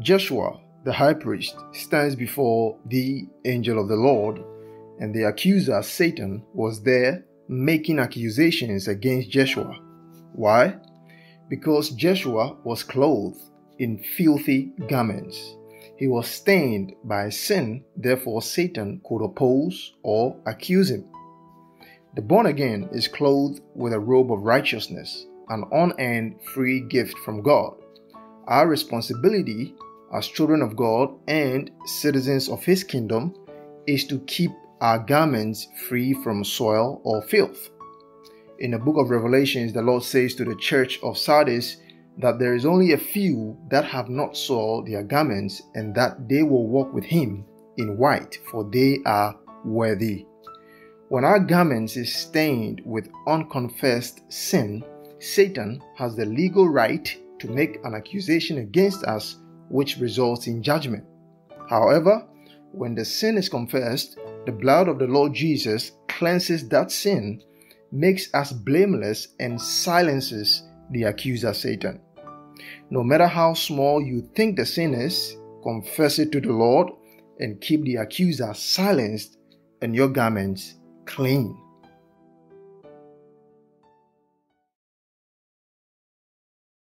Joshua, the high priest, stands before the angel of the Lord, and the accuser, Satan, was there making accusations against Joshua. Why? Because Joshua was clothed in filthy garments. He was stained by sin, therefore Satan could oppose or accuse him. The born again is clothed with a robe of righteousness, an unearned free gift from God. Our responsibility as children of God and citizens of His kingdom is to keep our garments free from soil or filth. In the book of Revelations, the Lord says to the church of Sardis that there is only a few that have not soiled their garments, and that they will walk with Him in white, for they are worthy. When our garments is stained with unconfessed sin, Satan has the legal right to make an accusation against us, which results in judgment. However, when the sin is confessed, the blood of the Lord Jesus cleanses that sin, makes us blameless, and silences the accuser Satan. No matter how small you think the sin is, confess it to the Lord and keep the accuser silenced and your garments clean.